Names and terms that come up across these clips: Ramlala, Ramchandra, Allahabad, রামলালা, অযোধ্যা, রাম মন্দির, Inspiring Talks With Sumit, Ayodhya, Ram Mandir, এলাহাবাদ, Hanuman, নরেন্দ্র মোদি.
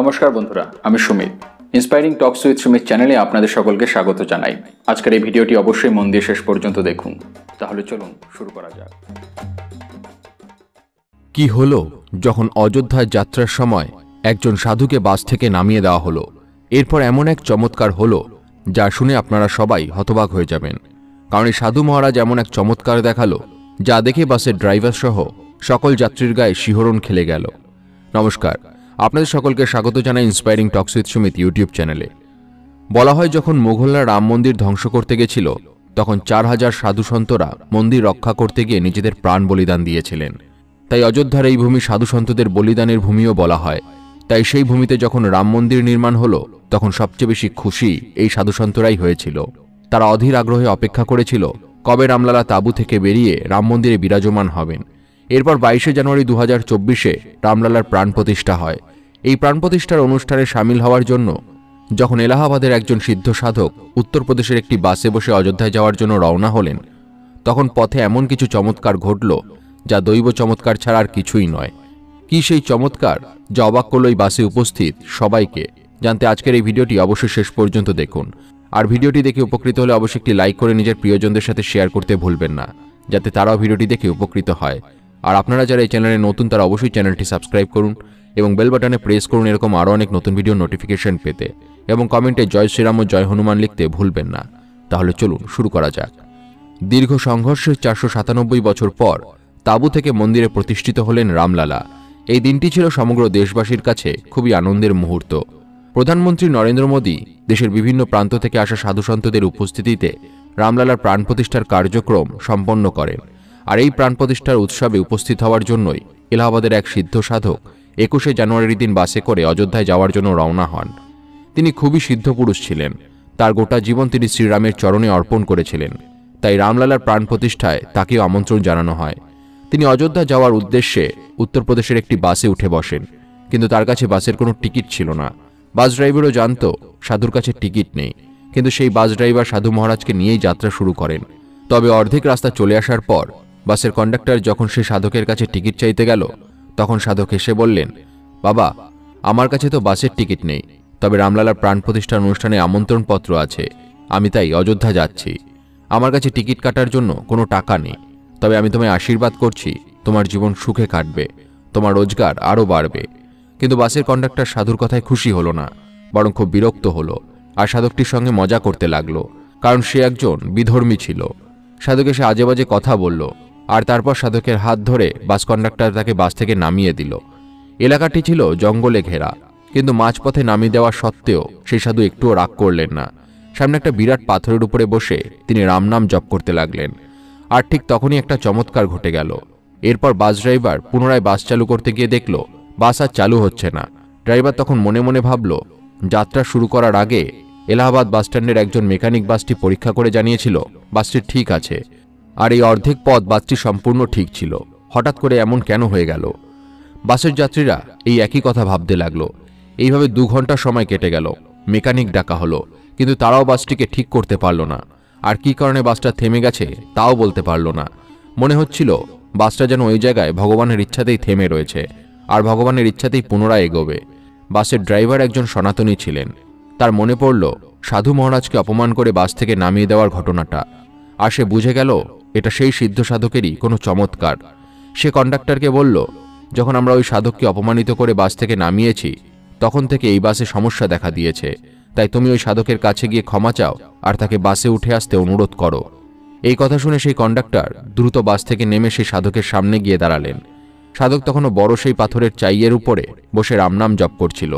নমস্কার বন্ধুরা, আমি Sumit. Inspiring talks with Sumit চ্যানেলে আপনাদের সকলকে স্বাগত জানাই। আজকের এই ভিডিওটি অবশ্যই মন দিয়ে শেষ পর্যন্ত দেখুন। তাহলে চলুন শুরু করা যাক। কি হলো যখন অযোধ্যায় যাত্রার সময় একজন সাধুকে বাস থেকে নামিয়ে দেওয়া হলো? এরপর এমন এক চমৎকার হলো যা শুনে আপনারা সবাই হতবাক হয়ে যাবেন, কারণ এই সাধু মহারাজ এমন এক চমৎকার দেখালো যা দেখে বাসের ড্রাইভার সহ সকল যাত্রীর গায়ে শিহরণ খেলে গেল। নমস্কার, আপনাদের সকলকে স্বাগত জানাই inspiring talks with Sumit YouTube চ্যানেলে। বলা হয়, যখন মোঘলরা রাম মন্দির ধ্বংস করতে গেছিল তখন 4000 সাধুসন্তরা মন্দির রক্ষা করতে গিয়ে নিজেদের প্রাণ বলিদান দিয়েছিলেন। তাই অযোধ্যার এই ভূমি সাধুসন্তদের বলিদানের ভূমিও বলা হয়। তাই সেই ভূমিতে যখন রাম মন্দির নির্মাণ হলো তখন সবচেয়ে বেশি খুশি এই সাধুসন্তরাই হয়েছিল। তারা অধীর আগ্রহে অপেক্ষা করেছিল কবে রামলালা তাঁবু থেকে বেরিয়ে রাম মন্দিরে বিরাজমান হবেন। এরপর 22শে জানুয়ারি 2024-এ রামলালার প্রাণ প্রতিষ্ঠা হয়। এই প্রাণ প্রতিষ্ঠার অনুষ্ঠানে সামিল হওয়ার জন্য যখন এলাহাবাদের একজন সিদ্ধ সাধক উত্তরপ্রদেশের একটি বাসে বসে অযোধ্যায় যাওয়ার জন্য রওনা হলেন, তখন পথে এমন কিছু চমৎকার ঘটল যা দৈব চমৎকার ছাড়া আর কিছুই নয়। কি সেই চমৎকার যা অবাক করল এই বাসে উপস্থিত সবাইকে? জানতে আজকের এই ভিডিওটি অবশ্যই শেষ পর্যন্ত দেখুন। আর ভিডিওটি দেখে উপকৃত হলে অবশ্যই একটি লাইক করে নিজের প্রিয়জনদের সাথে শেয়ার করতে ভুলবেন না, যাতে তারাও ভিডিওটি দেখে উপকৃত হয়। আর আপনারা যারা এই চ্যানেলে নতুন, তারা অবশ্যই চ্যানেলটি সাবস্ক্রাইব করুন এবং বেল বাটনে প্রেস করুন এরকম আরও অনেক নতুন ভিডিও নোটিফিকেশন পেতে, এবং কমেন্টে জয় শ্রীরাম ও জয় হনুমান লিখতে ভুলবেন না। তাহলে চলুন শুরু করা যাক। দীর্ঘ সংঘর্ষের 497 বছর পর তাঁবু থেকে মন্দিরে প্রতিষ্ঠিত হলেন রামলালা। এই দিনটি ছিল সমগ্র দেশবাসীর কাছে খুবই আনন্দের মুহূর্ত। প্রধানমন্ত্রী নরেন্দ্র মোদি দেশের বিভিন্ন প্রান্ত থেকে আসা সাধুসন্তদের উপস্থিতিতে রামলালার প্রাণ প্রতিষ্ঠার কার্যক্রম সম্পন্ন করেন। আর এই প্রাণ প্রতিষ্ঠার উৎসবে উপস্থিত হওয়ার জন্যই এলাহাবাদের এক সিদ্ধ সাধক 21শে জানুয়ারির দিন বাসে করে অযোধ্যায় যাওয়ার জন্য রওনা হন। তিনি খুবই সিদ্ধ পুরুষ ছিলেন। তার গোটা জীবন তিনি শ্রীরামের চরণে অর্পণ করেছিলেন। তাই রামলালার প্রাণ প্রতিষ্ঠায় তাকেও আমন্ত্রণ জানানো হয়। তিনি অযোধ্যা যাওয়ার উদ্দেশ্যে উত্তরপ্রদেশের একটি বাসে উঠে বসেন, কিন্তু তার কাছে বাসের কোনো টিকিট ছিল না। বাস ড্রাইভারও জানত সাধুর কাছে টিকিট নেই, কিন্তু সেই বাস ড্রাইভার সাধু মহারাজকে নিয়েই যাত্রা শুরু করেন। তবে অর্ধেক রাস্তা চলে আসার পর বাসের কন্ডাক্টর যখন সে সাধকের কাছে টিকিট চাইতে গেল, তখন সাধক এসে বললেন, বাবা, আমার কাছে তো বাসের টিকিট নেই, তবে রামলালার প্রাণ প্রতিষ্ঠার অনুষ্ঠানে আমন্ত্রণপত্র আছে। আমি তাই অযোধ্যা যাচ্ছি। আমার কাছে টিকিট কাটার জন্য কোনো টাকা নেই, তবে আমি তোমায় আশীর্বাদ করছি তোমার জীবন সুখে কাটবে, তোমার রোজগার আরও বাড়বে। কিন্তু বাসের কন্ডাক্টর সাধুর কথায় খুশি হলো না, বরং খুব বিরক্ত হলো আর সাধকটির সঙ্গে মজা করতে লাগলো, কারণ সে একজন বিধর্মী ছিল। সাধকে সে আজে বাজে কথা বলল, আর তারপর সাধকের হাত ধরে বাস কন্ডাক্টর তাকে বাস থেকে নামিয়ে দিল। এলাকাটি ছিল জঙ্গলে ঘেরা, কিন্তু মাঝপথে নামিয়ে দেওয়া সত্ত্বেও সেই সাধু একটুও রাগ করলেন না। সামনে একটা বিরাট পাথরের উপরে বসে তিনি রামনাম জপ করতে লাগলেন। আর ঠিক তখনই একটা চমৎকার ঘটে গেল। এরপর বাস ড্রাইভার পুনরায় বাস চালু করতে গিয়ে দেখল বাস আর চালু হচ্ছে না। ড্রাইভার তখন মনে মনে ভাবল, যাত্রা শুরু করার আগে এলাহাবাদ বাসস্ট্যান্ডের একজন মেকানিক বাসটি পরীক্ষা করে জানিয়েছিল বাসটি ঠিক আছে, আর এই অর্ধেক পথ বাসটি সম্পূর্ণ ঠিক ছিল। হঠাৎ করে এমন কেন হয়ে গেল? বাসের যাত্রীরা এই একই কথা ভাবতে লাগলো। এইভাবে 2 ঘন্টা সময় কেটে গেল। মেকানিক ডাকা হলো, কিন্তু তারাও বাসটিকে ঠিক করতে পারল না। আর কি কারণে বাসটা থেমে গেছে তাও বলতে পারল না। মনে হচ্ছিল বাসটা যেন ওই জায়গায় ভগবানের ইচ্ছাতেই থেমে রয়েছে, আর ভগবানের ইচ্ছাতেই পুনরায় এগোবে। বাসের ড্রাইভার একজন সনাতনী ছিলেন। তার মনে পড়ল সাধু মহারাজকে অপমান করে বাস থেকে নামিয়ে দেওয়ার ঘটনাটা, আর সে বুঝে গেল এটা সেই সিদ্ধ সাধকেরই কোনো চমৎকার। সে কন্ডাক্টরকে বলল, যখন আমরা ওই সাধককে অপমানিত করে বাস থেকে নামিয়েছি তখন থেকে এই বাসে সমস্যা দেখা দিয়েছে, তাই তুমি ওই সাধকের কাছে গিয়ে ক্ষমা চাও আর তাকে বাসে উঠে আসতে অনুরোধ করো। এই কথা শুনে সেই কন্ডাক্টর দ্রুত বাস থেকে নেমে সেই সাধকের সামনে গিয়ে দাঁড়ালেন। সাধক তখনও বড় সেই পাথরের চাইয়ের উপরে বসে রামনাম জপ করছিল।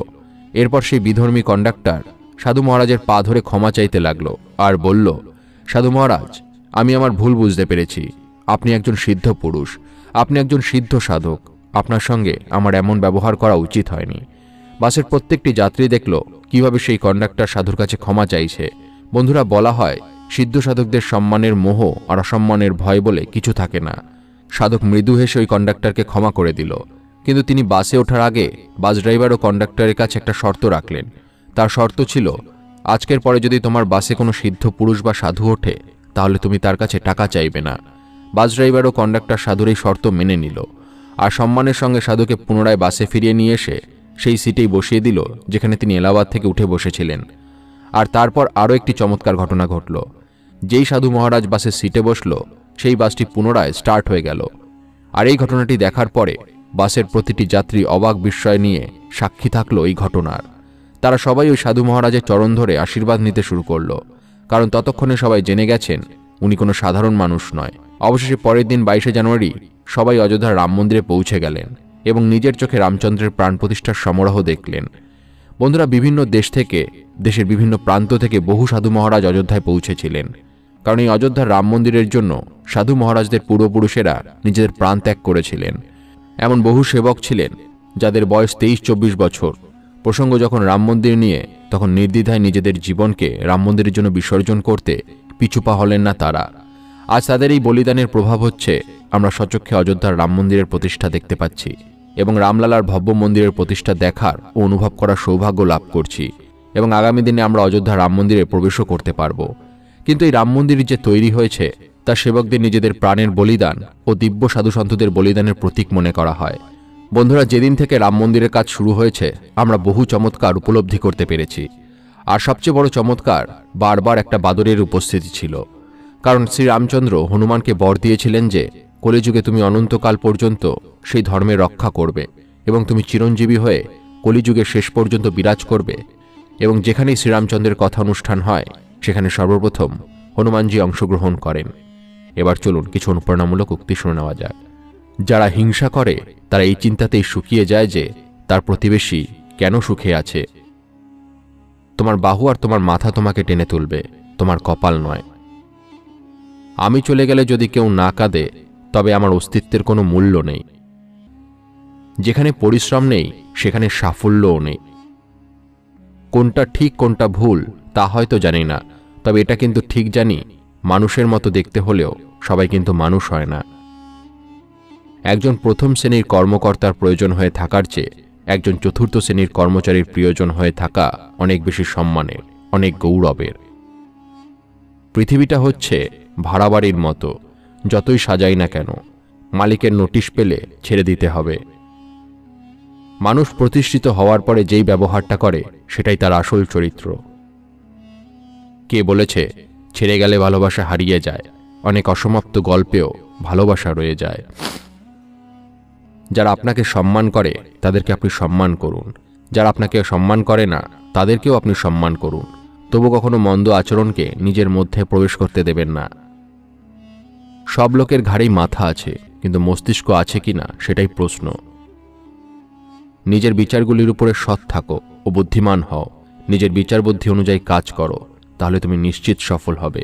এরপর সেই বিধর্মী কন্ডাক্টর সাধু মহারাজের পা ধরে ক্ষমা চাইতে লাগলো আর বলল, সাধু মহারাজ, আমি আমার ভুল বুঝতে পেরেছি। আপনি একজন সিদ্ধ পুরুষ, আপনি একজন সিদ্ধ সাধক, আপনার সঙ্গে আমার এমন ব্যবহার করা উচিত হয়নি। বাসের প্রত্যেকটি যাত্রী দেখল কিভাবে সেই কন্ডাক্টর সাধুর কাছে ক্ষমা চাইছে। বন্ধুরা, বলা হয় সিদ্ধ সাধকদের সম্মানের মোহ আর অসম্মানের ভয় বলে কিছু থাকে না। সাধক মৃদু হেসে ওই কন্ডাক্টরকে ক্ষমা করে দিল, কিন্তু তিনি বাসে ওঠার আগে বাস ড্রাইভার ও কন্ডাক্টরের কাছে একটা শর্ত রাখলেন। তার শর্ত ছিল, আজকের পরে যদি তোমার বাসে কোনো সিদ্ধ পুরুষ বা সাধু ওঠে তাহলে তুমি তার কাছে টাকা চাইবে না। বাস ড্রাইভার ও কন্ডাক্টর সাধুর এই শর্ত মেনে নিল, আর সম্মানের সঙ্গে সাধুকে পুনরায় বাসে ফিরিয়ে নিয়ে এসে সেই সিটেই বসিয়ে দিল যেখানে তিনি এলাহাবাদ থেকে উঠে বসেছিলেন। আর তারপর আরও একটি চমৎকার ঘটনা ঘটল। যেই সাধু মহারাজ বাসের সিটে বসল, সেই বাসটি পুনরায় স্টার্ট হয়ে গেল। আর এই ঘটনাটি দেখার পরে বাসের প্রতিটি যাত্রী অবাক বিস্ময় নিয়ে সাক্ষী থাকল এই ঘটনার। তারা সবাই ওই সাধু মহারাজের চরণ ধরে আশীর্বাদ নিতে শুরু করল, কারণ ততক্ষণে সবাই জেনে গেছেন উনি কোনো সাধারণ মানুষ নয়। অবশেষে পরের দিন 22শে জানুয়ারি সবাই অযোধ্যার রাম মন্দিরে পৌঁছে গেলেন এবং নিজের চোখে রামচন্দ্রের প্রাণ প্রতিষ্ঠার সমারোহ দেখলেন। বন্ধুরা, বিভিন্ন দেশ থেকে, দেশের বিভিন্ন প্রান্ত থেকে বহু সাধু মহারাজ অযোধ্যায় পৌঁছেছিলেন, কারণ এই অযোধ্যার রাম মন্দিরের জন্য সাধু মহারাজদের পূর্বপুরুষেরা নিজেদের প্রাণ ত্যাগ করেছিলেন। এমন বহু সেবক ছিলেন যাদের বয়স 23-24 বছর। প্রসঙ্গ যখন রাম মন্দির নিয়ে, তখন নির্দ্বিধায় নিজেদের জীবনকে রাম মন্দিরের জন্য বিসর্জন করতে পিছুপা হলেন না তারা। আজ তাদের এই বলিদানের প্রভাব হচ্ছে আমরা সচক্ষে অযোধ্যার রাম মন্দিরের প্রতিষ্ঠা দেখতে পাচ্ছি এবং রামলালার ভব্য মন্দিরের প্রতিষ্ঠা দেখার ও অনুভব করার সৌভাগ্য লাভ করছি, এবং আগামী দিনে আমরা অযোধ্যা রাম মন্দিরে প্রবেশও করতে পারব। কিন্তু এই রাম মন্দির যে তৈরি হয়েছে তা সেবকদের নিজেদের প্রাণের বলিদান ও দিব্য সাধুসন্তদের বলিদানের প্রতীক মনে করা হয়। বন্ধুরা, যেদিন থেকে রাম মন্দিরের কাজ শুরু হয়েছে আমরা বহু চমৎকার উপলব্ধি করতে পেরেছি। আর সবচেয়ে বড় চমৎকার, বারবার একটা বাদরের উপস্থিতি ছিল, কারণ শ্রীরামচন্দ্র হনুমানকে বর দিয়েছিলেন যে কলিযুগে তুমি অনন্তকাল পর্যন্ত সেই ধর্মের রক্ষা করবে এবং তুমি চিরঞ্জীবী হয়ে কলিযুগের শেষ পর্যন্ত বিরাজ করবে। এবং যেখানেই শ্রীরামচন্দ্রের কথা অনুষ্ঠান হয় সেখানে সর্বপ্রথম হনুমানজি অংশগ্রহণ করেন। এবার চলুন কিছু অনুপ্রেরণামূলক উক্তি শুনে নেওয়া যাক। যারা হিংসা করে তারা এই চিন্তাতেই শুকিয়ে যায় যে তার প্রতিবেশী কেন সুখে আছে। তোমার বাহু আর তোমার মাথা তোমাকে টেনে তুলবে, তোমার কপাল নয়। আমি চলে গেলে যদি কেউ না কাঁদে তবে আমার অস্তিত্বের কোনো মূল্য নেই। যেখানে পরিশ্রম নেই সেখানে সাফল্যও নেই। কোনটা ঠিক কোনটা ভুল তা হয়তো জানি না, তবে এটা কিন্তু ঠিক জানি, মানুষের মতো দেখতে হলেও সবাই কিন্তু মানুষ হয় না। একজন প্রথম শ্রেণীর কর্মকর্তার প্রয়োজন হয়ে থাকার চেয়ে একজন চতুর্থ শ্রেণীর কর্মচারীর প্রয়োজন হয়ে থাকা অনেক বেশি সম্মানের, অনেক গৌরবের। পৃথিবীটা হচ্ছে ভাড়া বাড়ির মতো, যতই সাজাই না কেন মালিকের নোটিশ পেলে ছেড়ে দিতে হবে। মানুষ প্রতিষ্ঠিত হওয়ার পরে যেই ব্যবহারটা করে সেটাই তার আসল চরিত্র। কে বলেছে ছেড়ে গেলে ভালোবাসা হারিয়ে যায়? অনেক অসমাপ্ত গল্পেও ভালোবাসা রয়ে যায়। যারা আপনাকে সম্মান করে তাদেরকে আপনি সম্মান করুন, যারা আপনাকে সম্মান করে না তাদেরকেও আপনি সম্মান করুন, তবু কখনো মন্দ আচরণকে নিজের মধ্যে প্রবেশ করতে দেবেন না। সব লোকের ঘাড়েই মাথা আছে, কিন্তু মস্তিষ্ক আছে কি না সেটাই প্রশ্ন। নিজের বিচারগুলির উপরে সৎ থাকো ও বুদ্ধিমান হও, নিজের বিচার বুদ্ধি অনুযায়ী কাজ করো, তাহলে তুমি নিশ্চিত সফল হবে।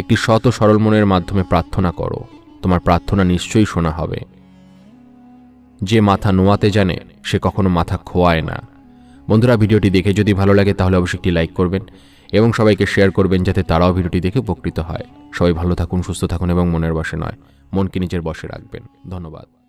একটি সৎ ও সরল মনের মাধ্যমে প্রার্থনা করো, তোমার প্রার্থনা নিশ্চয়ই শোনা হবে। যে মাথা নোয়াতে জানে সে কখনো মাথা খোয়ায় না। বন্ধুরা, ভিডিওটি দেখে যদি ভালো লাগে তাহলে অবশ্যই একটি লাইক করবেন এবং সবাইকে শেয়ার করবেন যাতে তারাও ভিডিওটি দেখে উপকৃত হয়। সবাই ভালো থাকুন, সুস্থ থাকুন এবং মনের বশে নয়, মনকে নিজের বশে রাখবেন। ধন্যবাদ।